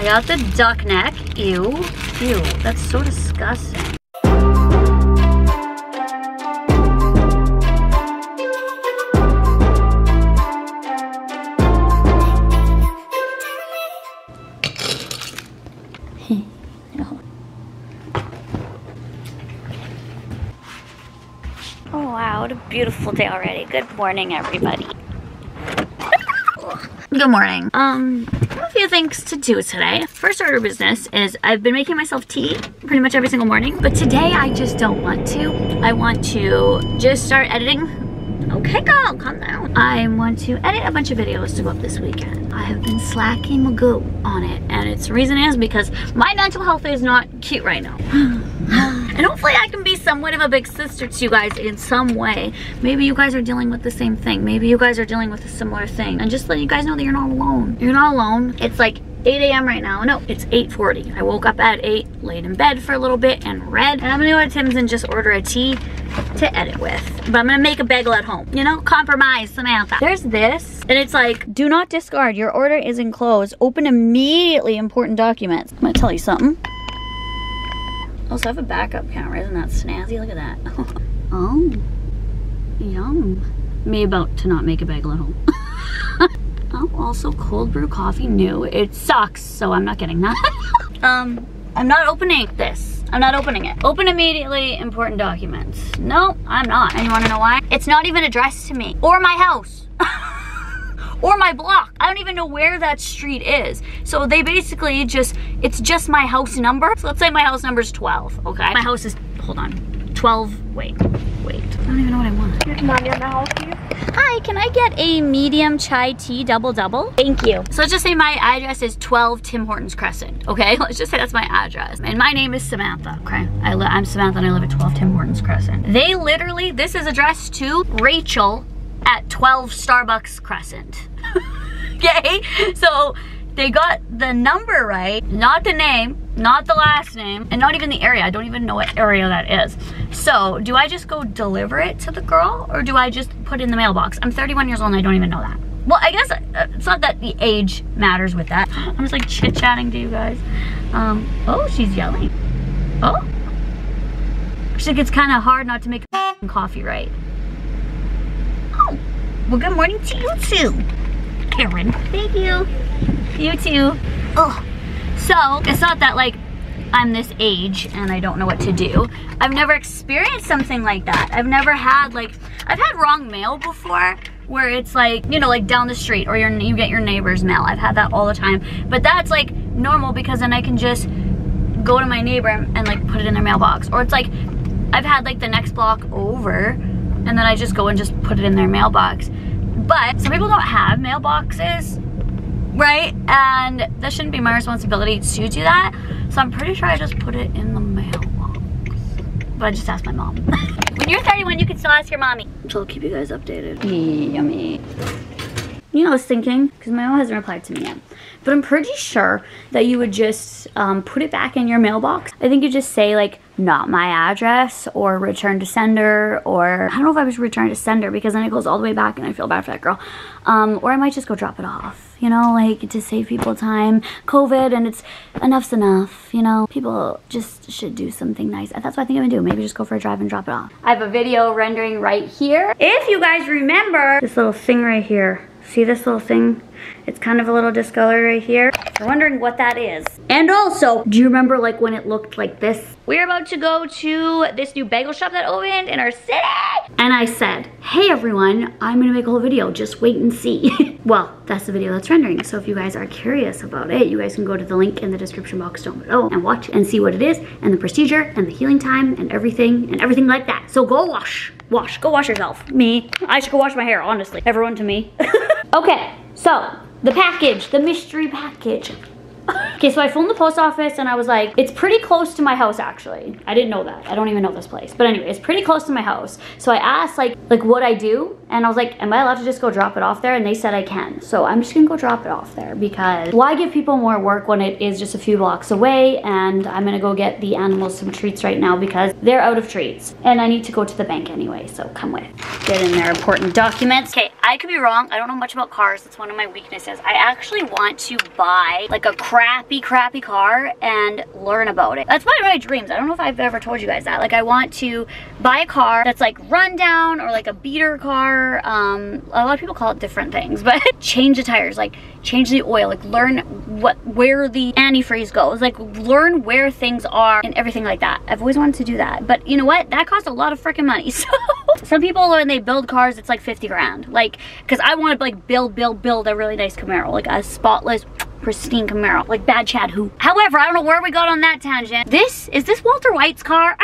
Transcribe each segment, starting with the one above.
I got the duck neck. Ew. Ew. That's so disgusting. Oh wow, what a beautiful day already. Good morning, everybody. Good morning. I have a few things to do today. First order of business is I've been making myself tea pretty much every single morning, but today I just don't want to. I want to just start editing. Okay girl, calm down. I want to edit a bunch of videos to go up this weekend. I have been slacking my go on it, and its reason is because my mental health is not cute right now. And hopefully I can be somewhat of a big sister to you guys in some way. Maybe you guys are dealing with the same thing. Maybe you guys are dealing with a similar thing. And just letting you guys know that you're not alone. You're not alone. It's like 8 a.m. right now. No, it's 8:40. I woke up at 8, laid in bed for a little bit and read. And I'm gonna go to Tim's and just order a tea to edit with. But I'm gonna make a bagel at home. You know, compromise, Samantha. There's this, and it's like, do not discard. Your order is enclosed. Open immediately important documents. I'm gonna tell you something. Also, I have a backup camera. Isn't that snazzy? Look at that. Oh, yum. Me about to not make a bagel at home. Oh, also cold brew coffee, new. It sucks, so I'm not getting that. I'm not opening this. I'm not opening it. Open immediately important documents. No, I'm not. And you wanna know why? It's not even addressed to me or my house. Or my block. I don't even know where that street is. So they basically just, it's just my house number. So let's say my house number is 12, okay? My house is, hold on, 12, wait. I don't even know what I want. Can I get my house here? Hi, can I get a medium chai tea double double? Thank you. So let's just say my address is 12 Tim Hortons Crescent, okay? Let's just say that's my address. And my name is Samantha, okay? I'm Samantha and I live at 12 Tim Hortons Crescent. They literally, this is addressed to Rachel at 12 Starbucks Crescent. Okay, so they got the number right, not the name, not the last name, and not even the area. I don't even know what area that is. So do I just go deliver it to the girl, or do I just put it in the mailbox? I'm 31 years old and I don't even know that. Well, I guess it's not that the age matters with that. I'm just like chit-chatting to you guys. Oh, she's yelling. Oh, she's like, it's kind of hard not to make coffee right. Oh, well, good morning to you too. Karen. Thank you. You too. Oh, so it's not that like I'm this age and I don't know what to do. I've never experienced something like that. I've never had like, I've had wrong mail before where it's like, you know, like down the street or you get your neighbor's mail. I've had that all the time, but that's like normal because then I can just go to my neighbor and like put it in their mailbox. Or it's like, I've had like the next block over and then I just go and just put it in their mailbox. But some people don't have mailboxes, right? And that shouldn't be my responsibility to do that. So I'm pretty sure I just put it in the mailbox. But I just asked my mom. When you're 31, you can still ask your mommy. So I'll keep you guys updated. Yummy. You know, I was thinking, because my mom hasn't replied to me yet, but I'm pretty sure that you would just put it back in your mailbox. I think you just say like, not my address, or return to sender, or I don't know if I was return to sender because then it goes all the way back and I feel bad for that girl. Or I might just go drop it off, you know, like to save people time. COVID and it's enough's enough, you know, people just should do something nice. And that's what I think I'm gonna do. Maybe just go for a drive and drop it off. I have a video rendering right here. If you guys remember this little thing right here. See this little thing? It's kind of a little discolor right here. I'm wondering what that is. And also, do you remember like when it looked like this? We're about to go to this new bagel shop that opened in our city. And I said, hey everyone, I'm gonna make a whole video. Just wait and see. Well, that's the video that's rendering. So if you guys are curious about it, you guys can go to the link in the description box down below and watch and see what it is and the procedure and the healing time and everything like that. So go wash. Wash. Go wash yourself. Me. I should go wash my hair, honestly. Everyone to me. Okay, so the package, the mystery package. Okay, so I phoned the post office and I was like, it's pretty close to my house actually. I didn't know that. I don't even know this place. But anyway, it's pretty close to my house. So I asked like what I do. And I was like, am I allowed to just go drop it off there? And they said I can. So I'm just gonna go drop it off there because why give people more work when it is just a few blocks away? And I'm gonna go get the animals some treats right now because they're out of treats. And I need to go to the bank anyway, so come with. Get in their important documents. Okay, I could be wrong. I don't know much about cars. It's one of my weaknesses. I actually want to buy like a crappy car and learn about it. That's one of my dreams. I don't know if I've ever told you guys that. Like I want to buy a car that's like run down or like a beater car. A lot of people call it different things, but change the tires, like change the oil, like learn where the antifreeze goes, like learn where things are and everything like that. I've always wanted to do that, but you know what, that costs a lot of freaking money. So some people when they build cars, it's like 50 grand, like because I want to like build a really nice Camaro, like a spotless pristine Camaro, like bad Chad who. However, I don't know where we got on that tangent. Is this Walter White's car?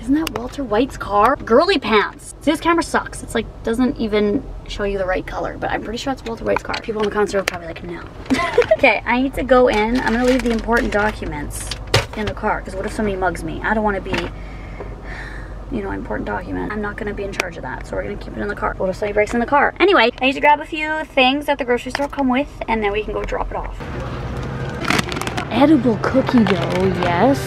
Isn't that Walter White's car? Girly pants. See, this camera sucks. It's like, doesn't even show you the right color, but I'm pretty sure it's Walter White's car. People in the concert are probably like, no. Okay, I need to go in. I'm gonna leave the important documents in the car, because what if somebody mugs me? I don't wanna be, you know, important document. I'm not gonna be in charge of that, so we're gonna keep it in the car. What if somebody breaks in the car? Anyway, I need to grab a few things at the grocery store, come with, and then we can go drop it off. Edible cookie dough, yes.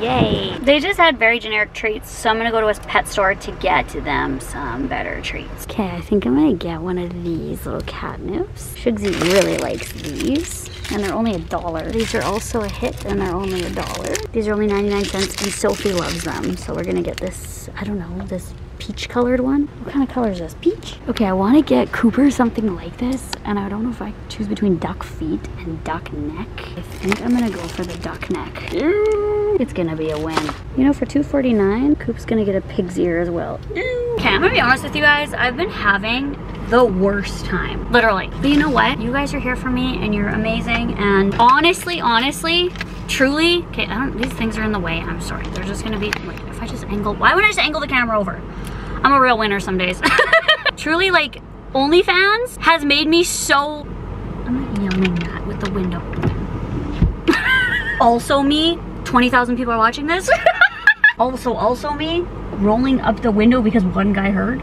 Yay. They just had very generic treats, so I'm gonna go to a pet store to get to them some better treats. Okay, I think I'm gonna get one of these little catnips. Shugsy really likes these, and they're only $1. These are also a hit, and they're only $1. These are only 99 cents, and Sophie loves them, so we're gonna get this, I don't know, this peach colored one. What kind of color is this? Peach? Okay, I want to get Cooper something like this, and I don't know if I choose between duck feet and duck neck. I think I'm gonna go for the duck neck. Ew. It's gonna be a win. You know, for $2.49, Coop's gonna get a pig's ear as well. Ew. Okay, I'm gonna be honest with you guys. I've been having the worst time, literally. But you know what? You guys are here for me, and you're amazing, and honestly, truly, okay, I don't, these things are in the way, I'm sorry. They're just gonna be, like, if I just angle, why would I just angle the camera over? I'm a real winner some days. Truly, like, OnlyFans has made me so, I'm not yelling that with the window. Also me, 20,000 people are watching this. Also me, rolling up the window because one guy heard.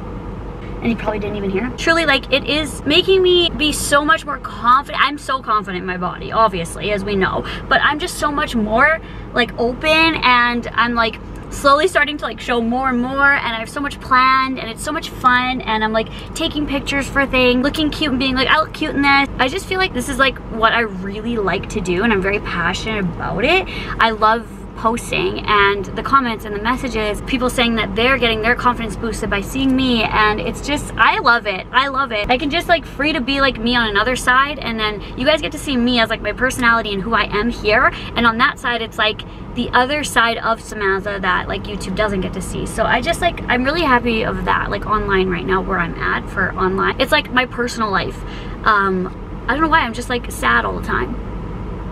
And he probably didn't even hear. Truly, like, it is making me be so much more confident. I'm so confident in my body, obviously, as we know, but I'm just so much more like open, and I'm like slowly starting to like show more and more, and I have so much planned, and it's so much fun, and I'm like taking pictures for things, looking cute and being like, I look cute in this. I just feel like this is like what I really like to do, and I'm very passionate about it. I love posting, and the comments and the messages, people saying that they're getting their confidence boosted by seeing me, and it's just, I love it. I can just like free to be like me on another side, and then you guys get to see me as like my personality and who I am here, and on that side it's like the other side of Samantha that like YouTube doesn't get to see. So I just like, I'm really happy of that, like online right now where I'm at for online. It's like my personal life. I don't know why I'm just like sad all the time.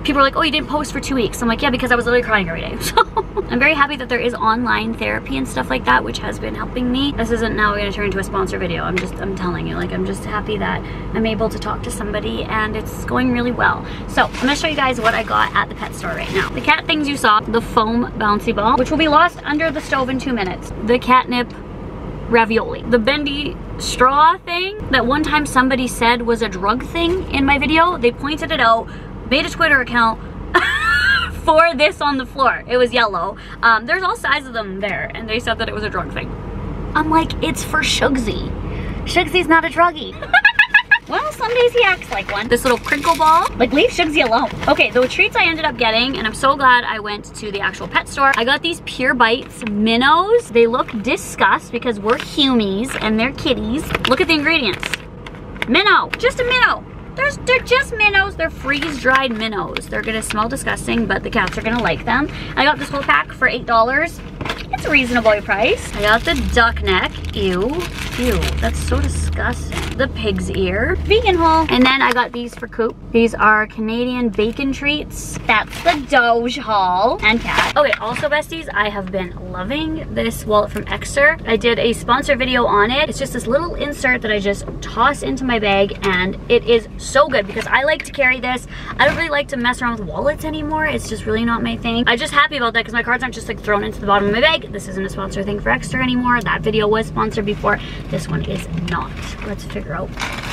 People are like, oh, you didn't post for 2 weeks. I'm like, yeah, because I was literally crying every day. So I'm very happy that there is online therapy and stuff like that, which has been helping me. This isn't now gonna turn into a sponsor video. I'm telling you, like, I'm just happy that I'm able to talk to somebody, and it's going really well. So I'm gonna show you guys what I got at the pet store right now. The cat things you saw, the foam bouncy ball, which will be lost under the stove in 2 minutes. The catnip ravioli, the bendy straw thing that one time somebody said was a drug thing in my video. They pointed it out. Made a Twitter account for this on the floor. It was yellow. There's all sizes of them there, and they said that it was a drug thing. I'm like, it's for Shugsy. Shugsy's not a druggie. Well, some days he acts like one. This little crinkle ball. Like, leave Shugsy alone. Okay, the treats I ended up getting, and I'm so glad I went to the actual pet store. I got these Pure Bites minnows. They look disgust because we're humies and they're kitties. Look at the ingredients. Minnow, just a minnow. They're just minnows. They're freeze-dried minnows. They're gonna smell disgusting, but the cats are gonna like them. I got this whole pack for $8. It's a reasonable price. I got the duck neck. Ew. Ew. That's so disgusting. the pig's ear, vegan haul. And then I got these for Coop. These are Canadian bacon treats. That's the Doge haul. And cat. Okay, also besties, I have been loving this wallet from Exer. I did a sponsor video on it. It's just this little insert that I just toss into my bag, and it is so good because I like to carry this. I don't really like to mess around with wallets anymore. It's just really not my thing. I'm just happy about that because my cards aren't just like thrown into the bottom of my bag. This isn't a sponsor thing for Exer anymore. That video was sponsored before. This one is not. Let's figure out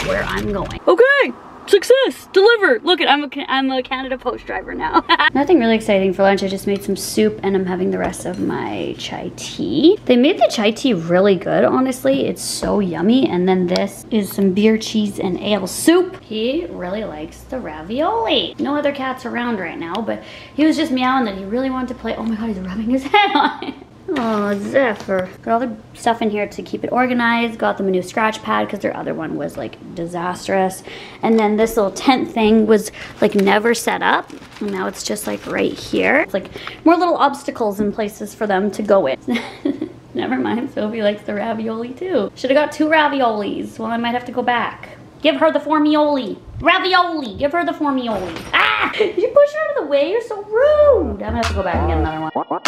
where I'm going. Okay. Success! Delivered! Look, I'm a Canada Post driver now. Nothing really exciting for lunch. I just made some soup and I'm having the rest of my chai tea. They made the chai tea really good, honestly. It's so yummy. And then this is some beer, cheese, and ale soup. He really likes the ravioli. No other cats around right now, but he was just meowing that he really wanted to play. Oh my God, he's rubbing his head on it. Oh, Zephyr. Got all the stuff in here to keep it organized. Got them a new scratch pad because their other one was like disastrous. And then this little tent thing was like never set up. And now it's just like right here. It's like more little obstacles and places for them to go in. Never mind, Sophie likes the ravioli too. Should have got two raviolis. Well, I might have to go back. Give her the formioli. Ravioli, give her the formioli. Ah, you push her out of the way, you're so rude. I'm gonna have to go back and get another one.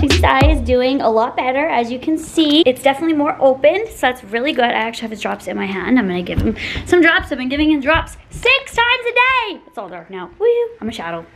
Cheezy's eye is doing a lot better, as you can see. It's definitely more open, so that's really good. I actually have his drops in my hand. I'm gonna give him some drops. I've been giving him drops 6 times a day. It's all dark now. Woo! I'm a shadow.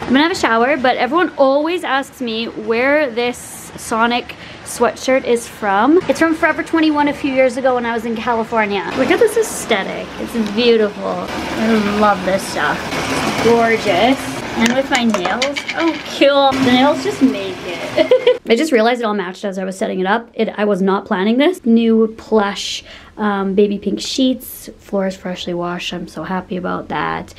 I'm gonna have a shower, but everyone always asks me where this Sonic sweatshirt is from. It's from Forever 21 a few years ago when I was in California. Look at this aesthetic. It's beautiful. I love this stuff. It's gorgeous. And with my nails, oh cool. The nails just make it. I just realized it all matched as I was setting it up. I was not planning this. New plush baby pink sheets. Floor is freshly washed. I'm so happy about that.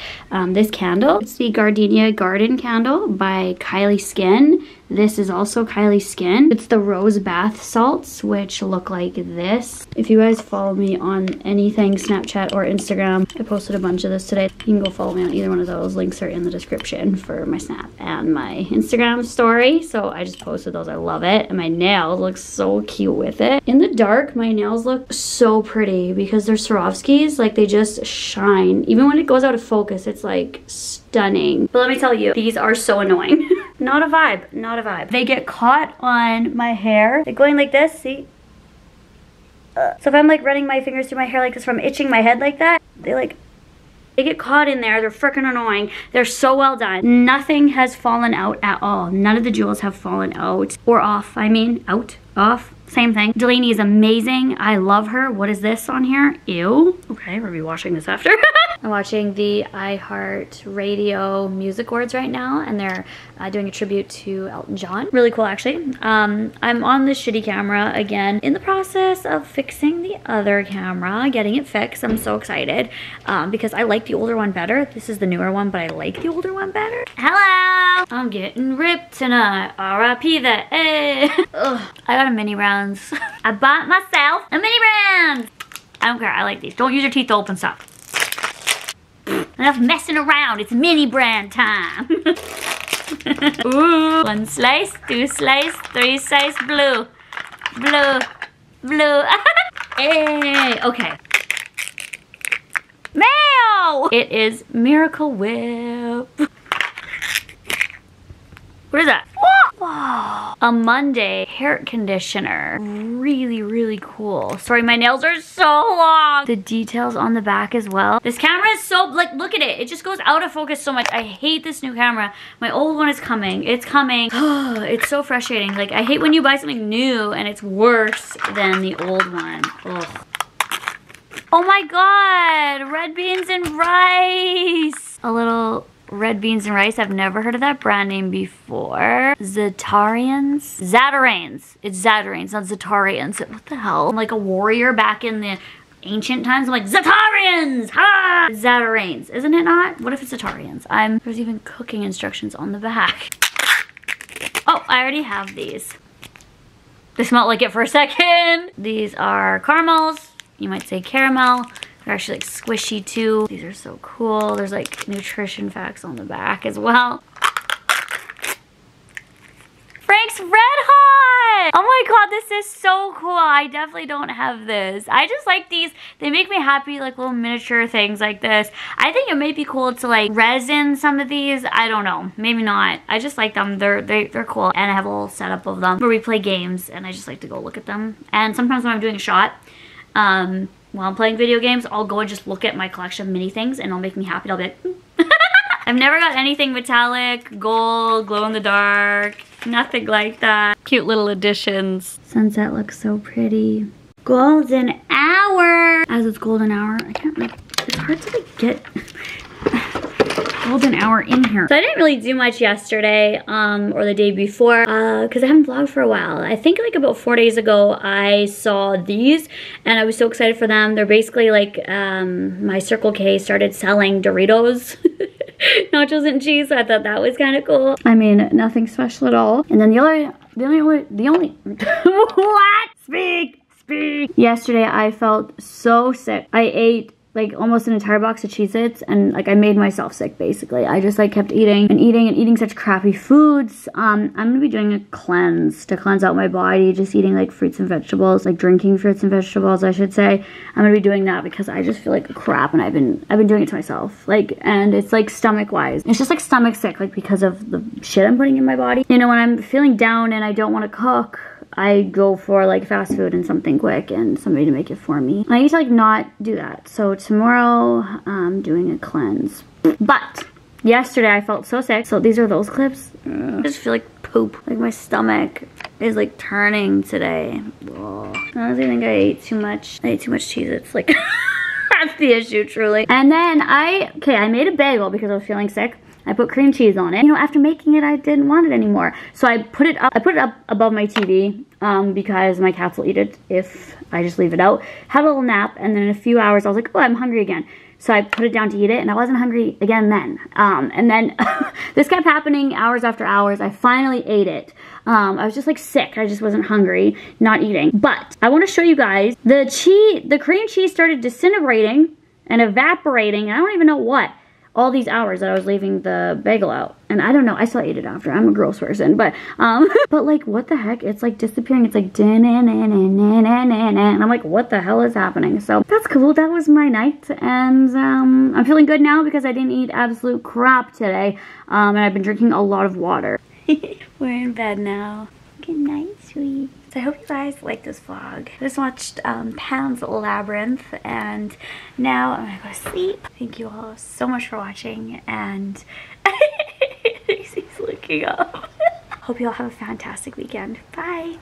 This candle, it's the Gardenia Garden Candle by Kylie Skin. This is also Kylie Skin. It's the rose bath salts, which look like this. If you guys follow me on anything, Snapchat or Instagram, I posted a bunch of this today. You can go follow me on either one of those. Links are in the description for my Snap and my Instagram story. So I just posted those. I love it. And my nail looks so cute with it. In the dark, my nails look so pretty because they're Swarovskis. Like, they just shine. Even when it goes out of focus, it's like stunning. But let me tell you, these are so annoying. Not a vibe, not a vibe. They get caught on my hair. They're going like this, see? So if I'm like running my fingers through my hair like this, from itching my head like that, they get caught in there. They're freaking annoying. They're so well done. Nothing has fallen out at all. None of the jewels have fallen out or off. I mean, out, off. Same thing. Delaney is amazing. I love her. What is this on here? Ew. Okay, we'll be washing this after. I'm watching the iHeart Radio Music Awards right now, and they're doing a tribute to Elton John. Really cool, actually. I'm on this shitty camera again. In the process of fixing the other camera, getting it fixed. I'm so excited because I like the older one better. This is the newer one, but I like the older one better. Hello! I'm getting ripped tonight. R.I.P. that. Hey. Ugh, I got a mini round. I bought myself a mini round. I don't care, I like these. Don't use your teeth to open stuff. Enough messing around, it's mini brand time. Ooh, 1 slice, 2 slice, 3 slice, blue. Blue, blue. Hey, okay. Meow! It is Miracle Whip. What is that? Whoa. A Monday hair conditioner. Really, really cool. Sorry, my nails are so long. The details on the back as well. This camera is so, like, look at it. It just goes out of focus so much. I hate this new camera. My old one is coming. It's coming. It's so frustrating. Like, I hate when you buy something new and it's worse than the old one. Ugh. Oh my God, red beans and rice. A little... red beans and rice. I've never heard of that brand name before. Zatarain's? Zatarain's. It's Zatarain's, not Zatarain's. What the hell? I'm like a warrior back in the ancient times. I'm like, Zatarain's! Ha! Zatarain's. Isn't it not? What if it's Zatarain's? There's even cooking instructions on the back. Oh, I already have these. They smelled like it for a second. These are caramels. You might say caramel. They're actually like squishy too. These are so cool. There's like nutrition facts on the back as well. Frank's Red Hot! Oh my god, this is so cool. I definitely don't have this. I just like these. They make me happy, like little miniature things like this. I think it might be cool to like resin some of these. I don't know. Maybe not. I just like them. They're cool. And I have a little setup of them where we play games and I just like to go look at them. And sometimes when I'm doing a shot, while I'm playing video games, I'll go and just look at my collection of mini things and it'll make me happy. I'll be like, I've never got anything metallic, gold, glow in the dark, nothing like that. Cute little additions. Sunset looks so pretty. Golden hour. As it's golden hour, I can't like, it's hard to like get golden hour in here. So I didn't really do much yesterday or the day before because I haven't vlogged for a while. I think like about 4 days ago I saw these and I was so excited for them. They're basically like my Circle K started selling Doritos. Nachos and cheese, so I thought that was kind of cool. I mean, nothing special at all. And then the only what? Speak. Yesterday, I felt so sick. I ate like almost an entire box of Cheez-Its and like I made myself sick basically. I just like kept eating and eating and eating such crappy foods. I'm gonna be doing a cleanse to cleanse out my body, just eating like fruits and vegetables, like drinking fruits and vegetables I should say. I'm gonna be doing that because I just feel like crap and I've been doing it to myself. Like, and it's like stomach wise. It's just like stomach sick, like because of the shit I'm putting in my body. You know, when I'm feeling down and I don't wanna cook, I go for like fast food and something quick and somebody to make it for me. I need to like not do that. So tomorrow I'm doing a cleanse. But yesterday I felt so sick. So these are those clips. I just feel like poop. Like my stomach is like turning today. Oh, honestly, I think I ate too much. I ate too much Cheez-Its. Like that's the issue truly. And then I made a bagel because I was feeling sick. I put cream cheese on it. You know, after making it, I didn't want it anymore. So I put it up above my TV because my cats will eat it if I just leave it out. Had a little nap, and then in a few hours, I was like, oh, I'm hungry again. So I put it down to eat it, and I wasn't hungry again then. And then this kept happening hours after hours. I finally ate it. I was just like sick. I just wasn't hungry, not eating. But I want to show you guys, the cream cheese started disintegrating and evaporating, and I don't even know what. All these hours that I was leaving the bagel out. And I don't know, I still ate it after. I'm a gross person, but, but like, what the heck? It's like disappearing. It's like, and I'm like, what the hell is happening? So that's cool. That was my night. And I'm feeling good now because I didn't eat absolute crap today. And I've been drinking a lot of water. We're in bed now. Good night, sweet. I hope you guys like this vlog. I just watched Pan's Labyrinth and now I'm gonna go to sleep. Thank you all so much for watching and he's looking up. Hope you all have a fantastic weekend. Bye.